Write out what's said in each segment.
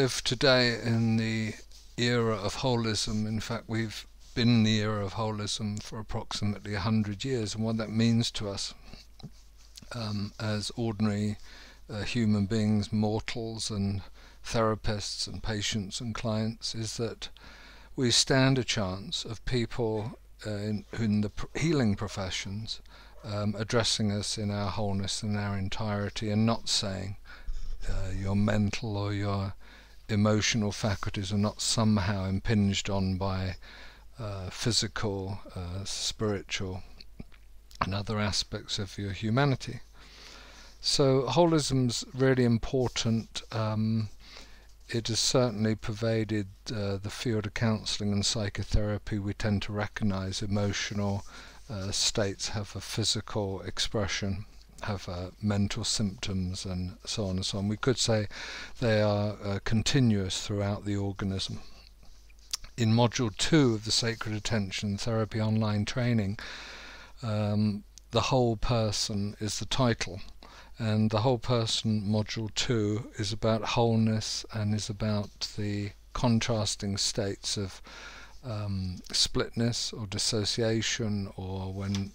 live today in the era of holism. In fact, we've been in the era of holism for approximately 100 years, and what that means to us as ordinary human beings, mortals, and therapists and patients and clients, is that we stand a chance of people in the healing professions addressing us in our wholeness and our entirety, and not saying your mental or your emotional faculties are not somehow impinged on by physical, spiritual and other aspects of your humanity. So holism's really important. It has certainly pervaded the field of counseling and psychotherapy. We tend to recognize emotional states have a physical expression, have mental symptoms, and so on and so on. We could say they are continuous throughout the organism. In Module 2 of the Sacred Attention Therapy online training, the whole person is the title. And the whole person, Module 2, is about wholeness and is about the contrasting states of splitness or dissociation, or when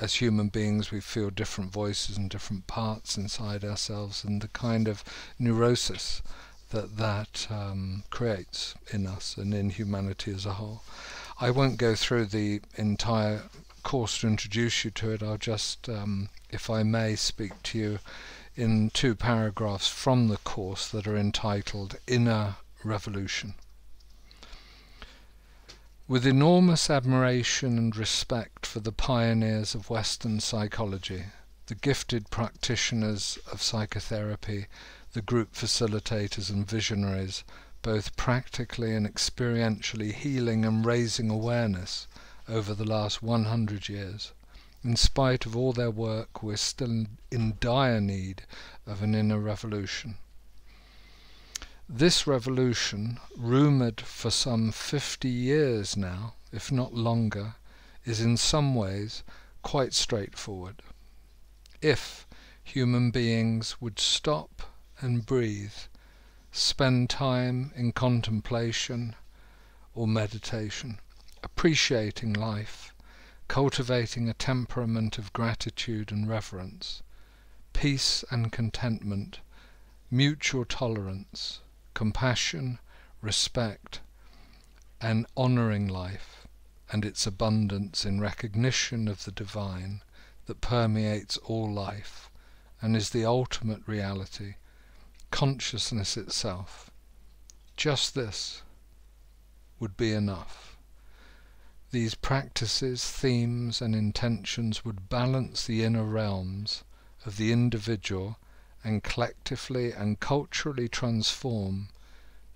as human beings we feel different voices and different parts inside ourselves, and the kind of neurosis that creates in us and in humanity as a whole. I won't go through the entire course to introduce you to it. I'll just, if I may, speak to you in two paragraphs from the course that are entitled Inner Revolution. With enormous admiration and respect for the pioneers of Western psychology, the gifted practitioners of psychotherapy, the group facilitators and visionaries, both practically and experientially healing and raising awareness over the last 100 years. In spite of all their work, we're still in dire need of an inner revolution. This revolution, rumoured for some 50 years now, if not longer, is in some ways quite straightforward. If human beings would stop and breathe, spend time in contemplation or meditation, appreciating life, cultivating a temperament of gratitude and reverence, peace and contentment, mutual tolerance, compassion, respect, and honouring life and its abundance in recognition of the divine that permeates all life and is the ultimate reality, consciousness itself. Just this would be enough. These practices, themes, and intentions would balance the inner realms of the individual and collectively and culturally transform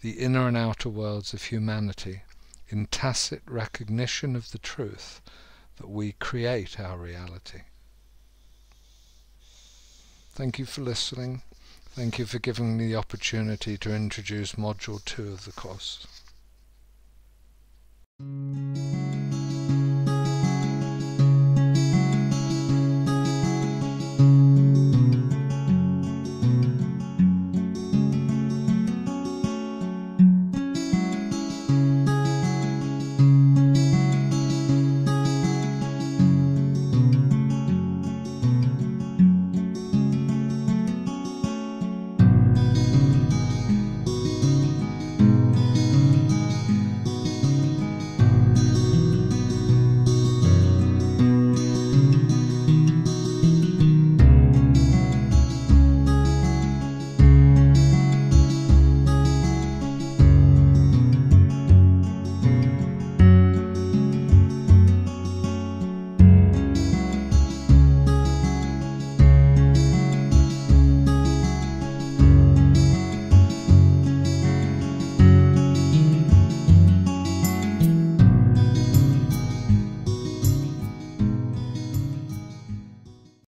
the inner and outer worlds of humanity in tacit recognition of the truth that we create our reality. Thank you for listening. Thank you for giving me the opportunity to introduce Module 2 of the course.